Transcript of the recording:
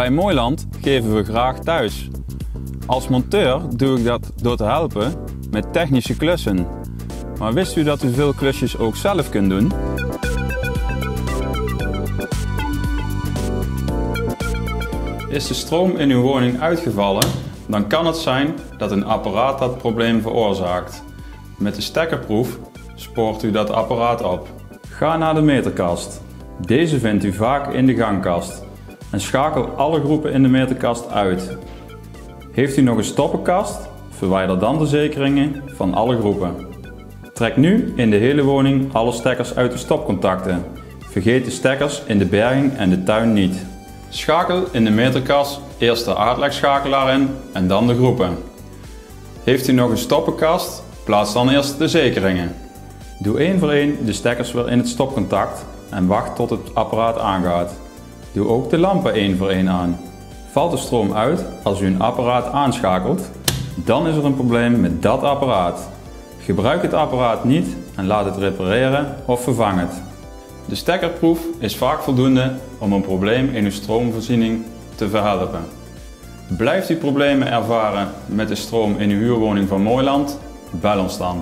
Bij Mooiland geven we graag thuis. Als monteur doe ik dat door te helpen met technische klussen. Maar wist u dat u veel klusjes ook zelf kunt doen? Is de stroom in uw woning uitgevallen, dan kan het zijn dat een apparaat dat probleem veroorzaakt. Met de stekkerproef spoort u dat apparaat op. Ga naar de meterkast. Deze vindt u vaak in de gangkast. En schakel alle groepen in de meterkast uit. Heeft u nog een stoppenkast? Verwijder dan de zekeringen van alle groepen. Trek nu in de hele woning alle stekkers uit de stopcontacten. Vergeet de stekkers in de berging en de tuin niet. Schakel in de meterkast eerst de aardlekschakelaar in en dan de groepen. Heeft u nog een stoppenkast? Plaats dan eerst de zekeringen. Doe één voor één de stekkers weer in het stopcontact en wacht tot het apparaat aangaat. Doe ook de lampen één voor één aan. Valt de stroom uit als u een apparaat aanschakelt, dan is er een probleem met dat apparaat. Gebruik het apparaat niet en laat het repareren of vervang het. De stekkerproef is vaak voldoende om een probleem in uw stroomvoorziening te verhelpen. Blijft u problemen ervaren met de stroom in uw huurwoning van Mooiland? Bel ons dan.